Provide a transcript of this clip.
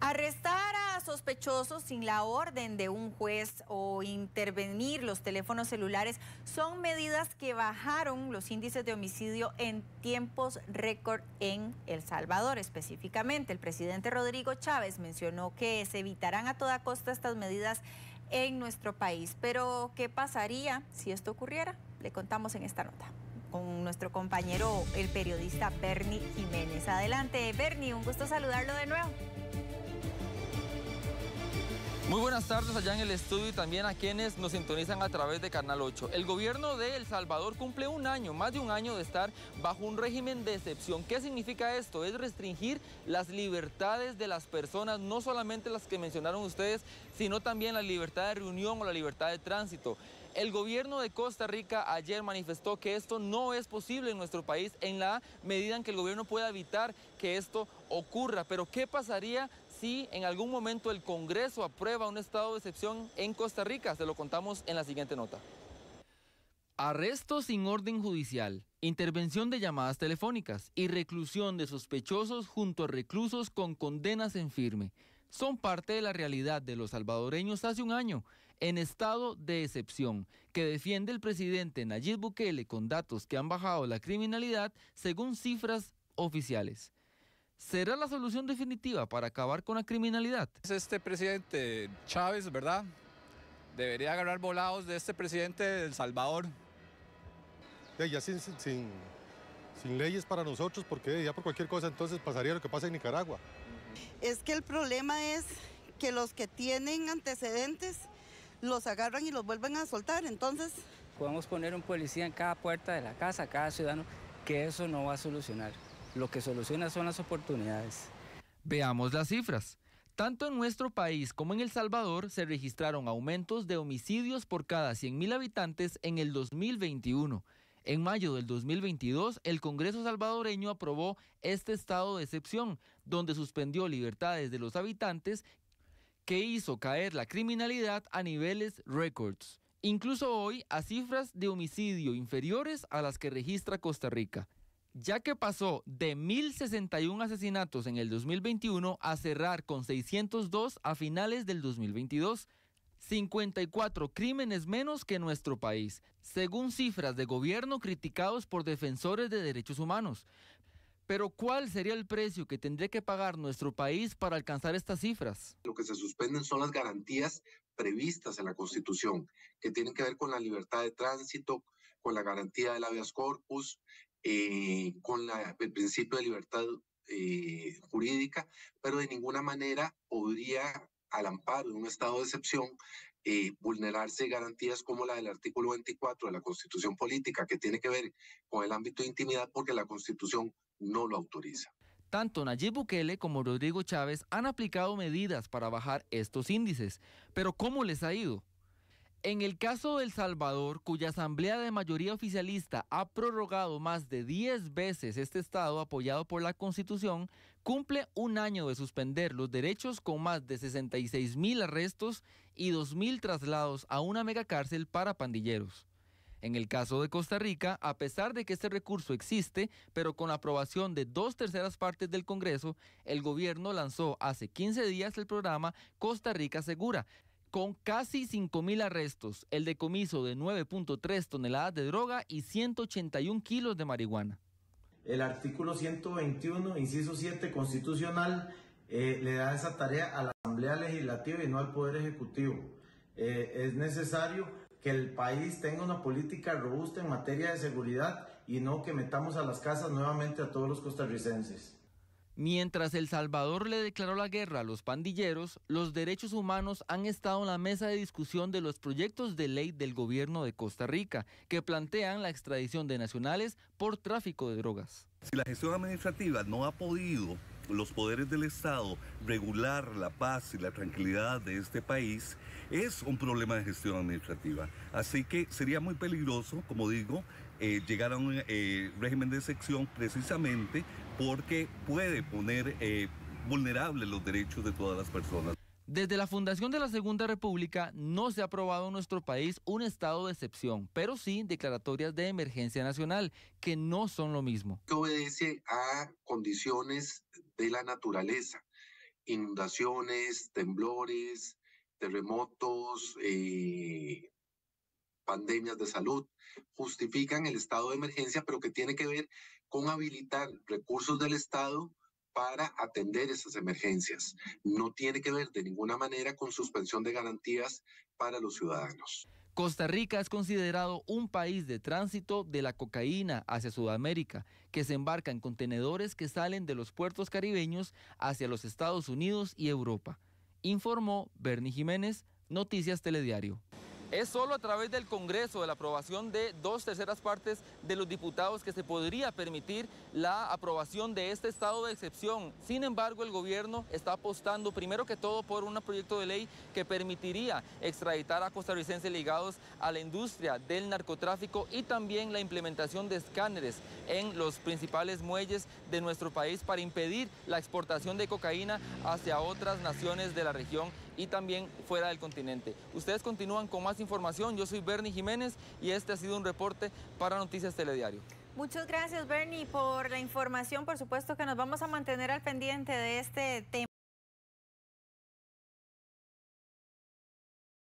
Arrestar a sospechosos sin la orden de un juez o intervenir los teléfonos celulares son medidas que bajaron los índices de homicidio en tiempos récord en El Salvador específicamente. El presidente Rodrigo Chávez mencionó que se evitarán a toda costa estas medidas en nuestro país. Pero, ¿qué pasaría si esto ocurriera? Le contamos en esta nota con nuestro compañero, el periodista Bernie Jiménez. Adelante, Bernie, un gusto saludarlo de nuevo. Muy buenas tardes allá en el estudio y también a quienes nos sintonizan a través de Canal 8. El gobierno de El Salvador cumple un año, más de un año de estar bajo un régimen de excepción. ¿Qué significa esto? Es restringir las libertades de las personas, no solamente las que mencionaron ustedes, sino también la libertad de reunión o la libertad de tránsito. El gobierno de Costa Rica ayer manifestó que esto no es posible en nuestro país en la medida en que el gobierno pueda evitar que esto ocurra. Pero ¿qué pasaría si en algún momento el Congreso aprueba un estado de excepción en Costa Rica? Se lo contamos en la siguiente nota. Arrestos sin orden judicial, intervención de llamadas telefónicas y reclusión de sospechosos junto a reclusos con condenas en firme son parte de la realidad de los salvadoreños hace un año, en estado de excepción, que defiende el presidente Nayib Bukele con datos que han bajado la criminalidad según cifras oficiales. ¿Será la solución definitiva para acabar con la criminalidad? Este presidente Chávez, ¿verdad? Debería agarrar volados de este presidente de El Salvador. Ya sin leyes para nosotros, porque ya por cualquier cosa entonces pasaría lo que pasa en Nicaragua. Es que el problema es que los que tienen antecedentes los agarran y los vuelven a soltar, entonces... Podemos poner un policía en cada puerta de la casa, cada ciudadano, que eso no va a solucionar. Lo que soluciona son las oportunidades. Veamos las cifras. Tanto en nuestro país como en El Salvador se registraron aumentos de homicidios por cada 100.000 habitantes en el 2021. En mayo del 2022, el Congreso salvadoreño aprobó este estado de excepción, donde suspendió libertades de los habitantes, que hizo caer la criminalidad a niveles récords, incluso hoy a cifras de homicidio inferiores a las que registra Costa Rica, ya que pasó de 1.061 asesinatos en el 2021 a cerrar con 602 a finales del 2022. 54 crímenes menos que nuestro país, según cifras de gobierno criticados por defensores de derechos humanos. Pero ¿cuál sería el precio que tendría que pagar nuestro país para alcanzar estas cifras? Lo que se suspenden son las garantías previstas en la Constitución, que tienen que ver con la libertad de tránsito, con la garantía del habeas corpus, con el principio de libertad jurídica, pero de ninguna manera podría, al amparo de un estado de excepción, vulnerarse garantías como la del artículo 24 de la Constitución Política, que tiene que ver con el ámbito de intimidad porque la Constitución no lo autoriza. Tanto Nayib Bukele como Rodrigo Chávez han aplicado medidas para bajar estos índices, pero ¿cómo les ha ido? En el caso de El Salvador, cuya asamblea de mayoría oficialista ha prorrogado más de 10 veces este estado apoyado por la Constitución, cumple un año de suspender los derechos con más de 66.000 arrestos y 2.000 traslados a una megacárcel para pandilleros. En el caso de Costa Rica, a pesar de que este recurso existe, pero con la aprobación de 2/3 partes del Congreso, el gobierno lanzó hace 15 días el programa Costa Rica Segura, con casi 5.000 arrestos, el decomiso de 9.3 toneladas de droga y 181 kilos de marihuana. El artículo 121, inciso 7 constitucional, le da esa tarea a la Asamblea Legislativa y no al Poder Ejecutivo. Es necesario que el país tenga una política robusta en materia de seguridad y no que metamos a las casas nuevamente a todos los costarricenses. Mientras El Salvador le declaró la guerra a los pandilleros, los derechos humanos han estado en la mesa de discusión de los proyectos de ley del gobierno de Costa Rica, que plantean la extradición de nacionales por tráfico de drogas. Si la gestión administrativa no ha podido, los poderes del Estado, regular la paz y la tranquilidad de este país, es un problema de gestión administrativa. Así que sería muy peligroso, como digo, llegar a un régimen de excepción precisamente porque puede poner vulnerables los derechos de todas las personas. Desde la Fundación de la Segunda República no se ha aprobado en nuestro país un estado de excepción, pero sí declaratorias de emergencia nacional, que no son lo mismo. Obedece a condiciones de la naturaleza inundaciones, temblores, terremotos, pandemias de salud, justifican el estado de emergencia, pero que tiene que ver con habilitar recursos del Estado para atender esas emergencias. No tiene que ver de ninguna manera con suspensión de garantías para los ciudadanos. Costa Rica es considerado un país de tránsito de la cocaína hacia Sudamérica, que se embarca en contenedores que salen de los puertos caribeños hacia los Estados Unidos y Europa. Informó Bernie Jiménez, Noticias Telediario. Es solo a través del Congreso, de la aprobación de 2/3 partes de los diputados, que se podría permitir la aprobación de este estado de excepción. Sin embargo, el gobierno está apostando primero que todo por un proyecto de ley que permitiría extraditar a costarricenses ligados a la industria del narcotráfico y también la implementación de escáneres en los principales muelles de nuestro país para impedir la exportación de cocaína hacia otras naciones de la región y también fuera del continente. Ustedes continúan con más información. Yo soy Bernie Jiménez y este ha sido un reporte para Noticias Telediario. Muchas gracias, Bernie, por la información. Por supuesto que nos vamos a mantener al pendiente de este tema.